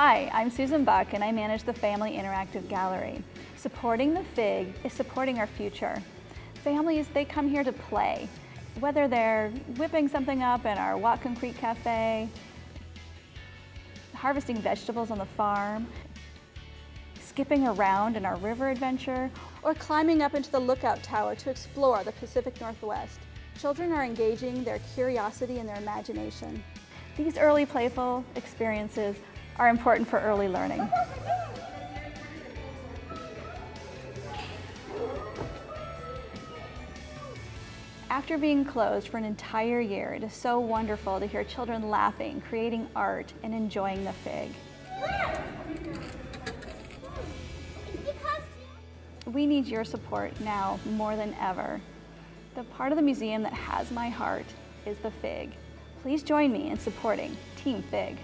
Hi, I'm Susan Buck and I manage the Family Interactive Gallery. Supporting the FIG is supporting our future. Families, they come here to play, whether they're whipping something up in our Watcom Creek Cafe, harvesting vegetables on the farm, skipping around in our river adventure, or climbing up into the lookout tower to explore the Pacific Northwest. Children are engaging their curiosity and their imagination. These early playful experiences are important for early learning. After being closed for an entire year, it is so wonderful to hear children laughing, creating art, and enjoying the FIG. We need your support now more than ever. The part of the museum that has my heart is the FIG. Please join me in supporting Team FIG.